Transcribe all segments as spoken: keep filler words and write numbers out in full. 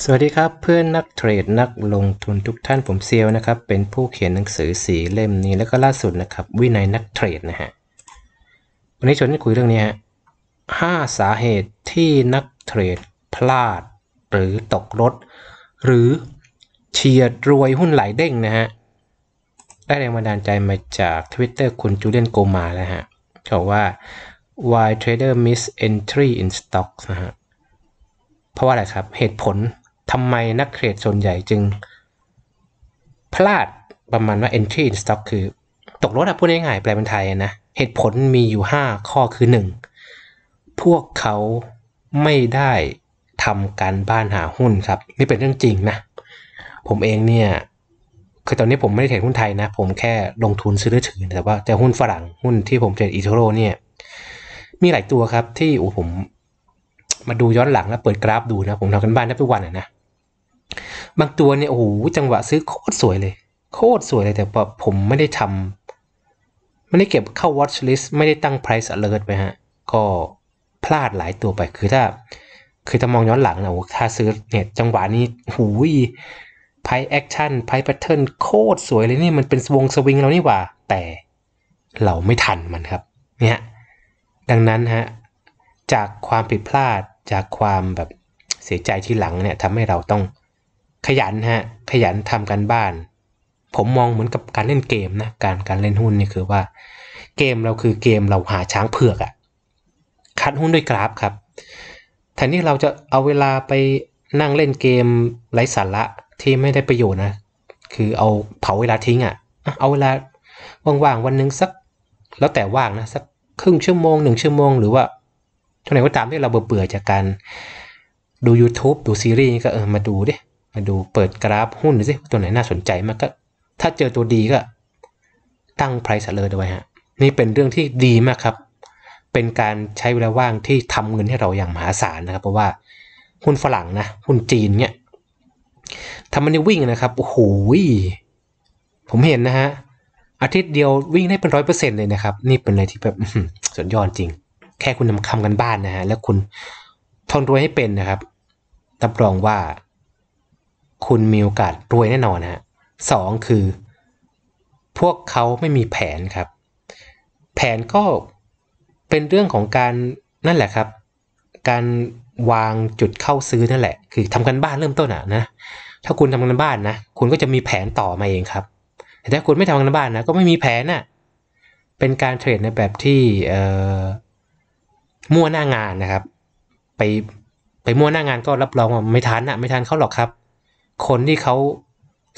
สวัสดีครับเพื่อนนักเทรดนักลงทุนทุกท่านผมเซียวนะครับเป็นผู้เขียนหนังสือสีเล่มนี้แล้วก็ล่าสุดนะครับวินัยนักเทรดนะฮะวันนี้ชวนคุยเรื่องนี้ฮะห้าสาเหตุที่นักเทรดพลาดหรือตกรถหรือเฉียดรวยหุ้นหลายเด้งนะฮะได้แรงบันดาลใจมาจาก Twitter คุณจูเลียนโกมาแล้วฮะเขาว่า why trader miss entry in stock นะฮะเพราะว่าอะไรครับเหตุผลทำไมนักเทรดส่วนใหญ่จึงพลาดประมาณว่า entry in stock คือตกรถอะพูดง่ายๆแปลเป็นไทยนะเหตุผลมีอยู่ห้าข้อคือหนึ่งพวกเขาไม่ได้ทำการบ้านหาหุ้นครับนี่เป็นเรื่องจริงนะผมเองเนี่ยคือตอนนี้ผมไม่ได้เทรดหุ้นไทยนะผมแค่ลงทุนซื้อและถือแต่ว่าแต่หุ้นฝรั่งหุ้นที่ผมเทรดอีโทโร่เนี่ยมีหลายตัวครับที่โอ้ผมมาดูย้อนหลังแล้วเปิดกราฟดูนะผมทำกันบ้านทุกวันนะบางตัวเนี่ยโอ้โหจังหวะซื้อโคตรสวยเลยโคตรสวยเลยแต่ผมไม่ได้ทำไม่ได้เก็บเข้า watch list ไม่ได้ตั้ง price alert ไปฮะก็พลาดหลายตัวไปคือถ้าคือถ้ามองย้อนหลังนะโอ้ถ้าซื้อเนี่ยจังหวะนี้หูยไพ่แอคชั่นไพ่แพทเทิร์นโคตรสวยเลยนี่มันเป็นวงสวิงเรานี่หว่าแต่เราไม่ทันมันครับเนี่ยดังนั้นฮะจากความผิดพลาดจากความแบบเสียใจที่หลังเนี่ยทำให้เราต้องขยันฮะขยันทำการบ้านผมมองเหมือนกับการเล่นเกมนะการการเล่นหุ้นนี่คือว่าเกมเราคือเกมเราหาช้างเผือกอะคัดหุ้นด้วยกราฟครับแทนที่เราจะเอาเวลาไปนั่งเล่นเกมไร้สาระที่ไม่ได้ประโยชน์นะคือเอาเผาเวลาทิ้งอ่ะเอาเวลาว่างๆวันหนึ่งสักแล้วแต่ว่างนะสักครึ่งชั่วโมงหนึ่งชั่วโมงหรือว่าเท่าไหร่ก็ตามที่เราเบื่อจากการดู YouTube ดูซีรีส์ก็เออมาดูดิมาดูเปิดกราฟหุ้นดูสิตัวไหนน่าสนใจมากก็ถ้าเจอตัวดีก็ตั้ง price alert ไว้ฮะนี่เป็นเรื่องที่ดีมากครับเป็นการใช้เวลาว่างที่ทำเงินให้เราอย่างมหาศาลนะครับเพราะว่าหุ้นฝรั่งนะหุ้นจีนเนี่ยทำมันได้วิ่งนะครับโอ้โหผมเห็นนะฮะอาทิตย์เดียววิ่งได้เป็นร้อยเปอร์เซ็นต์เลยนะครับนี่เป็นอะไรที่แบบสุดยอดจริงแค่คุณนำคำกันบ้านนะฮะแล้วคุณทนรวยให้เป็นนะครับรับรองว่าคุณมีโอกาสรวยแน่นอนนะฮะสองคือพวกเขาไม่มีแผนครับแผนก็เป็นเรื่องของการนั่นแหละครับการวางจุดเข้าซื้อนั่นแหละคือทำกันบ้านเริ่มต้นอ่ะนะถ้าคุณทำกันบ้านนะคุณก็จะมีแผนต่อมาเองครับแต่ถ้าคุณไม่ทำกันบ้านนะก็ไม่มีแผนน่ะเป็นการเทรดในแบบที่เอ่อมั่วหน้างานนะครับไปไปมั่วหน้างานก็รับรองว่าไม่ทันอ่ะไม่ทันเขาหรอกครับคนที่เขา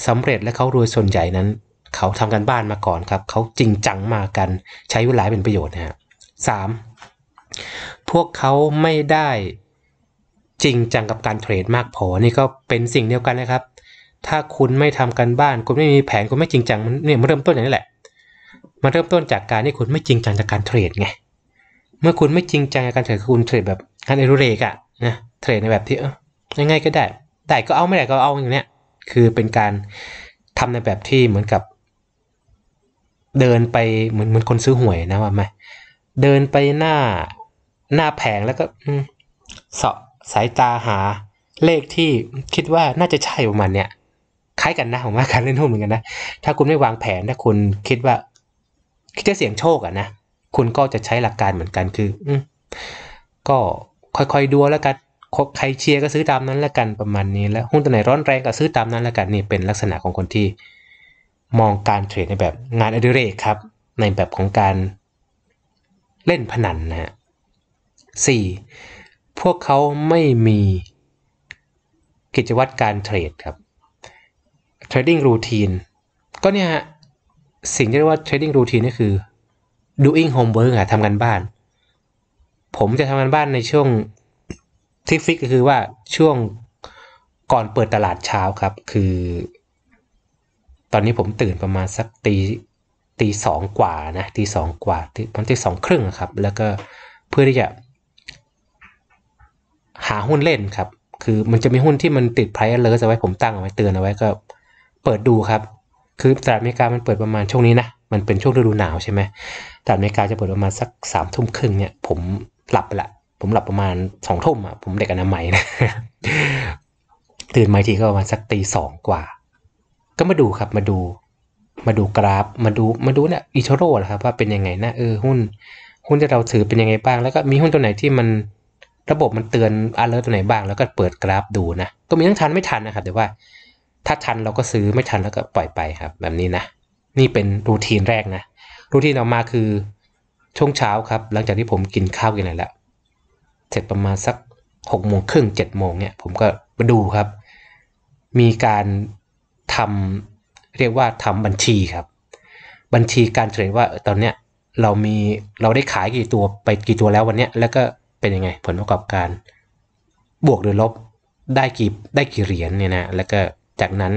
สำเร็จและเขารวยส่วนใหญ่นั้นเขาทำกันบ้านมาก่อนครับเขาจริงจังมากันใช้เวลาเป็นประโยชน์นะฮะสามพวกเขาไม่ได้จริงจังกับการเทรดมากพอนี่ก็เป็นสิ่งเดียวกันนะครับถ้าคุณไม่ทำการบ้านคุณไม่มีแผนคุณไม่จริงจังมันเนี่ยมันเริ่มต้นอย่างนี้แหละมันเริ่มต้นจากการที่คุณไม่จริงจังจากการเทรดไงเมื่อคุณไม่จริงจังกับการเทรดคุณเทรดแบบงานอดิเรกอะนะเทรดในแบบที่เออง่ายๆก็ได้ได้ก็เอาไม่ได้ก็เอาอย่างเนี้ยคือเป็นการทำในแบบที่เหมือนกับเดินไปเหมือนเหมือนคนซื้อหวยนะว่าไหมเดินไปหน้าหน้าแผงแล้วก็เสาะสายตาหาเลขที่คิดว่าน่าจะใช่ประมาณเนี้ยคล้ายกันนะผมว่าการเล่นหุ้นเหมือนกันนะถ้าคุณไม่วางแผนถ้าคุณคิดว่าคิดจะเสี่ยงโชคอะนะคุณก็จะใช้หลักการเหมือนกันคืออืมก็ค่อยๆดูแล้วกันใครเชียร์ก็ซื้อตามนั้นแล้วกันประมาณนี้แล้วหุ้นตัวไหนร้อนแรงก็ซื้อตามนั้นแล้วกันนี่เป็นลักษณะของคนที่มองการเทรดในแบบงานอดิเรกครับในแบบของการเล่นพนันนะฮะ สี่ พวกเขาไม่มีกิจวัตรการเทรดครับ trading routine ก็เนี่ยฮะสิ่งที่เรียกว่า trading routine นี่คือ doing homework อะทำกันบ้านผมจะทำกันบ้านในช่วงที่ฟิกก็คือว่าช่วงก่อนเปิดตลาดเช้าครับคือตอนนี้ผมตื่นประมาณสักตีตีสองกว่านะตีสองกว่ามันตีสองครึ่งครับแล้วก็เพื่อที่จะหาหุ้นเล่นครับคือมันจะมีหุ้นที่มันติด price alert เอาไว้ผมตั้งเอาไว้เตือนเอาไว้ก็เปิดดูครับคือตลาดอเมริกามันเปิดประมาณช่วงนี้นะมันเป็นช่วงฤดูหนาวใช่ไหมตลาดอเมริกาจะเปิดประมาณสักสามทุ่มครึ่งเนี่ยผมหลับไปละผมหลับประมาณสองทุ่มอ่ะผมเด็กอนามัยนะ ตื่นมาทีก็ประมาณสักตีสองกว่าก็มาดูครับมาดูมาดูกราฟมาดูมาดูเนี่ยอิโทโร่นะครับว่าเป็นยังไงนะเออหุ้นหุ้นที่เราถือเป็นยังไงบ้างแล้วก็มีหุ้นตัวไหนที่มันระบบมันเตือนอัลเลอร์ตัวไหนบ้างแล้วก็เปิดกราฟดูนะก็มีทั้งทันไม่ทันนะครับแต่ว่าถ้าทันเราก็ซื้อไม่ทันแล้วก็ปล่อยไปครับแบบนี้นะนี่เป็นรูทีนแรกนะรูทีนออกมาคือช่วงเช้าครับหลังจากที่ผมกินข้าวกินอะไรแล้วเสร็จประมาณสักหกโมงครึ่งเจ็ดโมงเนี่ยผมก็มาดูครับมีการทำเรียกว่าทำบัญชีครับบัญชีการเทรดว่าตอนเนี้ยเรามีเราได้ขายกี่ตัวไปกี่ตัวแล้ววันเนี้ยแล้วก็เป็นยังไงผลประกอบการบวกหรือลบได้กี่ได้กี่เหรียญเนี่ยนะแล้วก็จากนั้น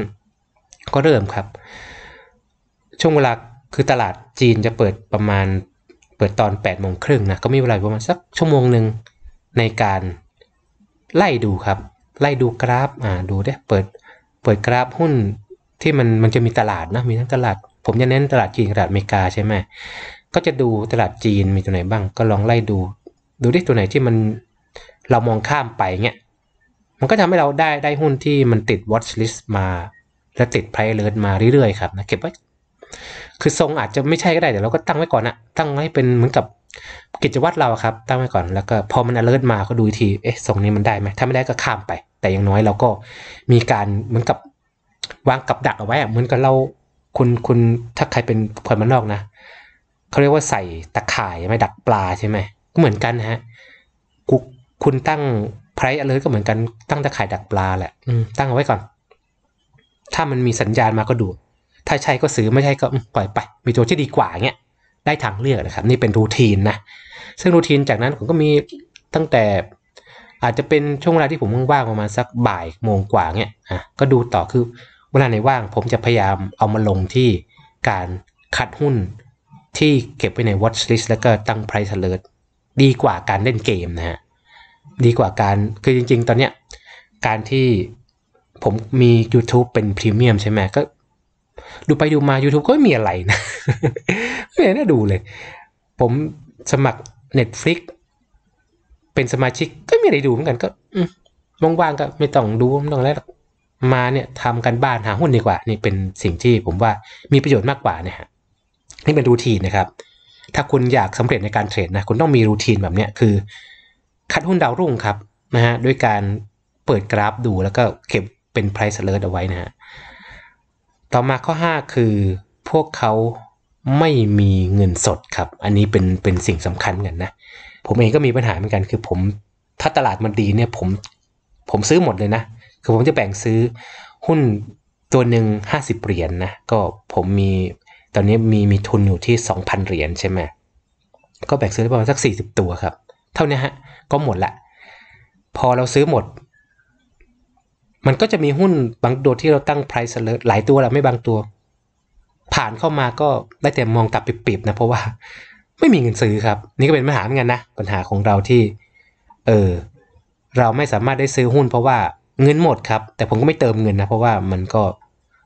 ก็เริ่มครับช่วงเวลาคือตลาดจีนจะเปิดประมาณเปิดตอนแปดโมงครึ่งนะก็มีเวลาประมาณสักชั่วโมงหนึ่งในการไล่ดูครับไล่ดูกราฟอ่าดูได้เปิดเปิดกราฟหุ้นที่มันมันจะมีตลาดนะมีทั้งตลาดผมจะเน้นตลาดจีนตลาดอเมริกาใช่ไหมก็จะดูตลาดจีนมีตัวไหนบ้างก็ลองไล่ดูดูดิตัวไหนที่มันเรามองข้ามไปเงี้ยมันก็ทำให้เราได้ได้หุ้นที่มันติด watch list มาและติด price alert มาเรื่อยๆครับนะเก็บไว้คือทรงอาจจะไม่ใช่ก็ได้แต่เราก็ตั้งไว้ก่อนนะตั้งไว้เป็นเหมือนกับกิจวัตรเราครับตั้งไว้ก่อนแล้วก็พอมัน alert มาก็ดูทีเอ๊ะทรงนี้มันได้ไหมถ้าไม่ได้ก็ข้ามไปแต่อย่างน้อยเราก็มีการเหมือนกับวางกับดักเอาไว้เหมือนกับเราคุณคุณถ้าใครเป็นคนบ้านนอกนะเขาเรียกว่าใส่ตะข่ายไม่ดักปลาใช่ไหมก็เหมือนกันฮะคุณตั้งไพรส์alertก็เหมือนกันตั้งตะข่ายดักปลาแหละตั้งเอาไว้ก่อนถ้ามันมีสัญญาณมาก็ดูถ้าใช่ก็ซื้อไม่ใช่ก็ปล่อยไปมีตัวที่ดีกว่าเงี้ยได้ทางเลือกนะครับนี่เป็นรูทีนนะซึ่งรูทีนจากนั้นผมก็มีตั้งแต่อาจจะเป็นช่วงเวลาที่ผมว่างๆประมาณสักบ่ายโมงกว่าเงี้ยอ่ะก็ดูต่อคือเวลาไหนว่างผมจะพยายามเอามาลงที่การคัดหุ้นที่เก็บไว้ใน watch list แล้วก็ตั้ง price alert ดีกว่าการเล่นเกมนะฮะดีกว่าการคือจริงๆตอนเนี้ยการที่ผมมี YouTube เป็นพรีเมียมใช่ไหมก็ดูไปดูมา YouTube ก็ไม่มีอะไรนะ ไม่น่าดูเลยผมสมัคร Netflix เป็นสมาชิกก็ไม่ได้ดูเหมือนกันก็ว่างๆก็ไม่ต้องดูไม่ต้องอะไรมาเนี่ยทำกันบ้านหาหุ้นดีกว่านี่เป็นสิ่งที่ผมว่ามีประโยชน์มากกว่าเนี่ยฮะนี่เป็นรูทีนนะครับถ้าคุณอยากสำเร็จในการเทรดนะคุณต้องมีรูทีนแบบเนี้ยคือคัดหุ้นดาวรุ่งครับนะฮะด้วยการเปิดกราฟดูแล้วก็เก็บเป็น price alert เอาไว้นะฮะต่อมาข้อห้าคือพวกเขาไม่มีเงินสดครับอันนี้เป็นเป็นสิ่งสำคัญกันนะผมเองก็มีปัญหาเหมือนกันคือผมถ้าตลาดมันดีเนี่ยผมผมซื้อหมดเลยนะคือผมจะแบ่งซื้อหุ้นตัวหนึ่งห้าสิบเหรียญ น, นะก็ผมมีตอนนี้มีมีทุนอยู่ที่ สองพัน เหรียญใช่ไหมก็แบ่งซื้อประมาณสักสี่สิบตัวครับเท่านี้ฮะก็หมดละพอเราซื้อหมดมันก็จะมีหุ้นบางตัวที่เราตั้ง price alert หลายตัวแล้วไม่บางตัวผ่านเข้ามาก็ได้แต่มองตาปิบๆนะเพราะว่าไม่มีเงินซื้อครับนี่ก็เป็นปัญหาเหมือนกันนะปัญหาของเราที่เออเราไม่สามารถได้ซื้อหุ้นเพราะว่าเงินหมดครับแต่ผมก็ไม่เติมเงินนะเพราะว่ามันก็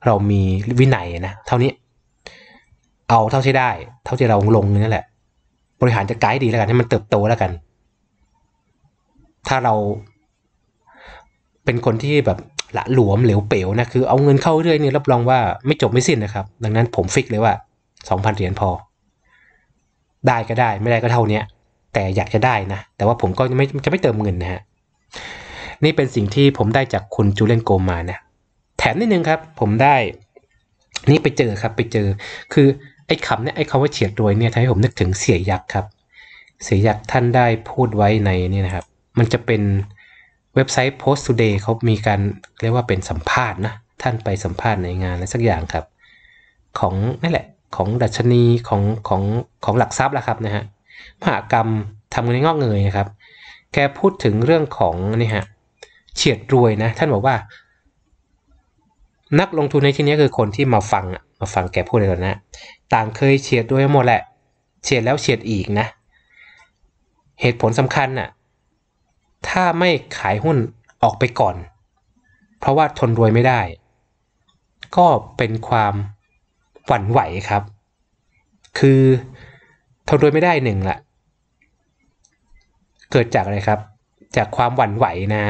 เรามีวินัยนะเท่านี้เอาเท่าที่ได้เท่าที่เราลงนั่นแหละบริหารจัดการดีแล้วกันให้มันเติบโตแล้วกันถ้าเราเป็นคนที่แบบละหลวมเหลวเป๋วนะคือเอาเงินเข้าเรื่อยนี่รับรองว่าไม่จบไม่สิ้นนะครับดังนั้นผมฟิกเลยว่า สองพัน เหรียญพอได้ก็ได้ไม่ได้ก็เท่านี้แต่อยากจะได้นะแต่ว่าผมก็จะไม่จะไม่เติมเงินนะฮะนี่เป็นสิ่งที่ผมได้จากคุณจูเลียนโกมานะแถมนิดนึงครับผมได้นี่ไปเจอครับไปเจอคือไอ้คำเนี่ยไอ้คำว่าเฉียดรวยเนี่ยทำให้ผมนึกถึงเสี่ยยักษ์ครับเสี่ยยักษ์ท่านได้พูดไว้ในนี่นะครับมันจะเป็นเว็บไซต์ PStoday เขามีการเรียกว่าเป็นสัมภาษณ์นะท่านไปสัมภาษณ์ในงานอะไรสักอย่างครับของนั่นแหละของดัชนีของของของหลักทรัพย์ละครับนะฮะมหกรรมทำเงินงอกเงยนะครับแกพูดถึงเรื่องของนี่ฮะเฉียดรวยนะท่านบอกว่านักลงทุนในที่นี้คือคนที่มาฟังมาฟังแกพูดในตอนนั้นต่างเคยเฉียดรวยหมดแหละเฉียดแล้วเฉียดอีกนะเหตุผลสำคัญน่ะถ้าไม่ขายหุ้นออกไปก่อนเพราะว่าทนรวยไม่ได้ก็เป็นความหวั่นไหวครับคือทนรวยไม่ได้หนึ่งละเกิดจากอะไรครับจากความหวั่นไหวนะ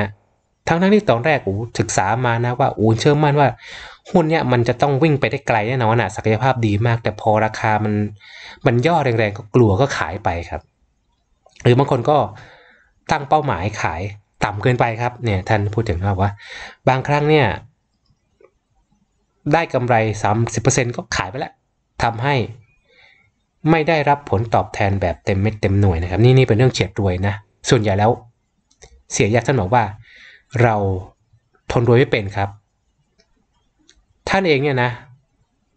ทั้งทั้งที่ตอนแรกอูศึกษามานะว่าอูเชื่อมั่นว่าหุ้นเนี่ยมันจะต้องวิ่งไปได้ไกลแน่นอนนะศักยภาพดีมากแต่พอราคามันมันย่อแรงๆก็กลัวก็ขายไปครับหรือบางคนก็ตั้งเป้าหมายขายต่ำเกินไปครับเนี่ยท่านพูดถึงนะว่าบางครั้งเนี่ยได้กำไร สามสิบเปอร์เซ็นต์ ก็ขายไปแล้วทำให้ไม่ได้รับผลตอบแทนแบบเต็มเม็ดเต็มหน่วยนะครับนี่นี่เป็นเรื่องเฉียดรวยนะส่วนใหญ่แล้วเสียยากท่านบอกว่าเราทนรวยไม่เป็นครับท่านเองเนี่ยนะ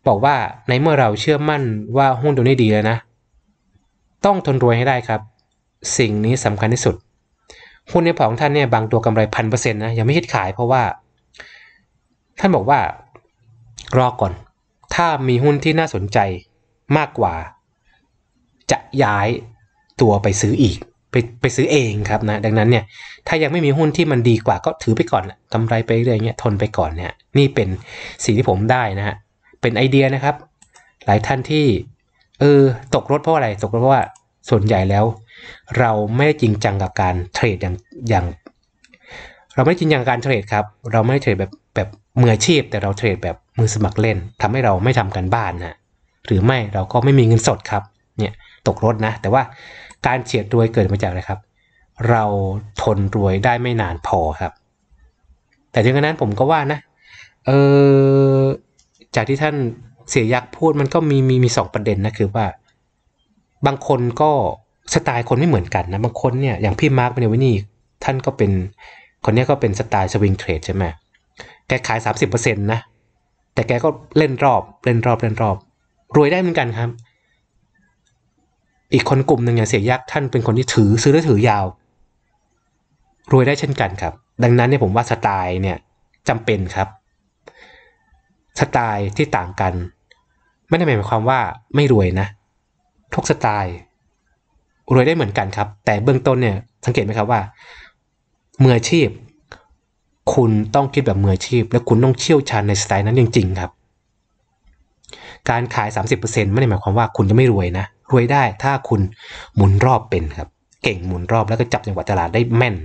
บอกว่าในเมื่อเราเชื่อมั่นว่าหุ้นตัวนี้ดีแล้วนะต้องทนรวยให้ได้ครับสิ่งนี้สำคัญที่สุดหุ้นในพอร์ตของท่านเนี่ยบางตัวกำไร หนึ่งพันเปอร์เซ็นต์ นะยังไม่คิดขายเพราะว่าท่านบอกว่ารอก่อนถ้ามีหุ้นที่น่าสนใจมากกว่าจะย้ายตัวไปซื้ออีกไปไปซื้อเองครับนะดังนั้นเนี่ยถ้ายังไม่มีหุ้นที่มันดีกว่าก็ถือไปก่อนกำไรไปเรื่อยเงี้ยทนไปก่อนเนี่ยนี่เป็นสิ่งที่ผมได้นะฮะเป็นไอเดียนะครับหลายท่านที่เออตกรถเพราะอะไรตกรถเพราะว่าส่วนใหญ่แล้วเราไม่ได้จริงจังกับการเทรดอย่างอย่างเราไม่ได้จริงจังการเทรดครับเราไม่ได้เทรดแบบแบบมืออาชีพแต่เราเทรดแบบมือสมัครเล่นทำให้เราไม่ทำกันบ้านนะหรือไม่เราก็ไม่มีเงินสดครับเนี่ยตกรถนะแต่ว่าการเฉียดรวยเกิดมาจากอะไรครับเราทนรวยได้ไม่นานพอครับแต่ถึงกระนั้นผมก็ว่านะเออจากที่ท่านเสียยักษ์พูดมันก็มีมีมีสองประเด็นนะคือว่าบางคนก็สไตล์คนไม่เหมือนกันนะบางคนเนี่ยอย่างพี่มาร์คเนวินี่ท่านก็เป็นคนนี้ก็เป็นสไตล์สวิงเทรดใช่ไหมแกขาย สามสิบเปอร์เซ็นต์ นะแต่แกก็เล่นรอบเล่นรอบเล่นรอบรวยได้เหมือนกันครับอีกคนกลุ่มหนึ่งอย่างเสียยักษ์ท่านเป็นคนที่ถือซื้อและถือยาวรวยได้เช่นกันครับดังนั้นเนี่ยผมว่าสไตล์เนี่ยจำเป็นครับสไตล์ที่ต่างกันไม่ได้หมายความว่าไม่รวยนะทุกสไตล์รวยได้เหมือนกันครับแต่เบื้องต้นเนี่ยสังเกตไหมครับว่ามืออาชีพคุณต้องคิดแบบมืออาชีพและคุณต้องเชี่ยวชาญในสไตล์นั้นจริงๆครับการขาย สามสิบเปอร์เซ็นต์ ไม่ได้หมายความว่าคุณจะไม่รวยนะรวยได้ถ้าคุณหมุนรอบเป็นครับเก่งหมุนรอบแล้วก็จับจังหวะตลาดได้แม่น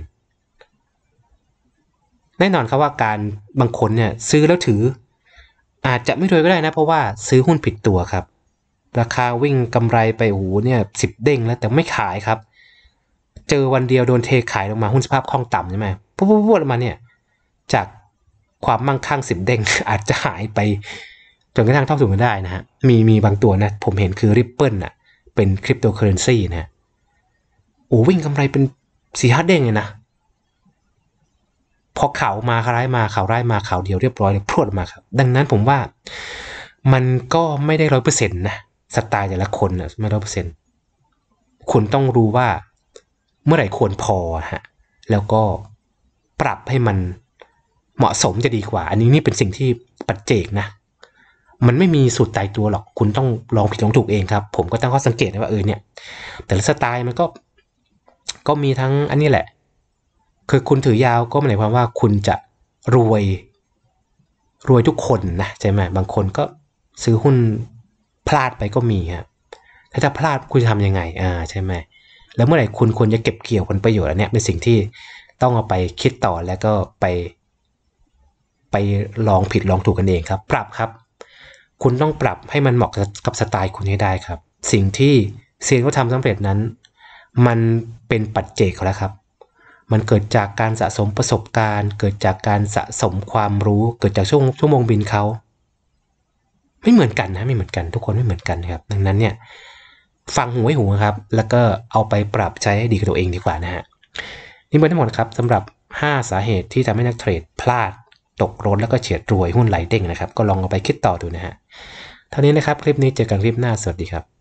แน่นอนครับว่าการบางคนเนี่ยซื้อแล้วถืออาจจะไม่รวยก็ได้นะเพราะว่าซื้อหุ้นผิดตัวครับราคาวิ่งกำไรไปโอ้โหเนี่ยสิบเด้งแล้วแต่ไม่ขายครับเจอวันเดียวโดนเทขายลงมาหุ้นสภาพคล่องต่ำใช่ไหมปุ๊บปุ๊บปุ๊บมาเนี่ยจากความมั่งคั่งสิบเด้งอาจจะหายไปจนกระทั่งเท่าสูงกันได้นะฮะมีมีบางตัวนะผมเห็นคือริปเปิลน่ะเป็นคริปโตเคอเรนซีนะโอ้วิ่งกำไรเป็นสี่ห้าเด้งเลยนะพอข่าวมาข่าวร้ายมาข่าวร้ายมาข่าวเดียวเรียบร้อยเลยพรวดมาครับดังนั้นผมว่ามันก็ไม่ได้ร้อยเปอร์เซ็นต์นะสไตล์แต่ละคนนะไม่ร้อยเปอร์เซ็นต์คุณต้องรู้ว่าเมื่อไหร่ควรพอฮะแล้วก็ปรับให้มันเหมาะสมจะดีกว่าอันนี้นี่เป็นสิ่งที่ปัจเจกนะมันไม่มีสูตรตายตัวหรอกคุณต้องลองผิดลองถูกเองครับผมก็ตั้งข้อสังเกตนะว่าเออเนี่ยแต่ละสไตล์มันก็ก็มีทั้งอันนี้แหละคือคุณถือยาวก็หมายความว่าคุณจะรวยรวยทุกคนนะใช่ไหมบางคนก็ซื้อหุ้นพลาดไปก็มีครับถ้าถ้าพลาดคุณจะทำยังไงอ่าใช่ไหมแล้วเมื่อไหร่คุณควรจะเก็บเกี่ยวผลประโยชน์อันเนี้ยเป็นสิ่งที่ต้องเอาไปคิดต่อแล้วก็ไปไปลองผิดลองถูกกันเองครับปรับครับคุณต้องปรับให้มันเหมาะกับสไตล์คุณให้ได้ครับสิ่งที่เซียนเขาทำสำเร็จนั้นมันเป็นปัจเจกแล้วครับมันเกิดจากการสะสมประสบการณ์เกิดจากการสะสมความรู้เกิดจากช่วงชั่วโมงบินเขาไม่เหมือนกันนะไม่เหมือนกันทุกคนไม่เหมือนกันครับดังนั้นเนี่ยฟังหูไว้หูครับแล้วก็เอาไปปรับใช้ให้ดีกับตัวเองดีกว่านะฮะนี่เป็นทั้งหมดครับสำหรับห้าสาเหตุที่ทำให้นักเทรดพลาดตกรถแล้วก็เฉียดรวยหุ้นไหลเด้งนะครับก็ลองเอาไปคิดต่อดูนะฮะเท่านี้นะครับคลิปนี้เจอกันคลิปหน้าสวัสดีครับ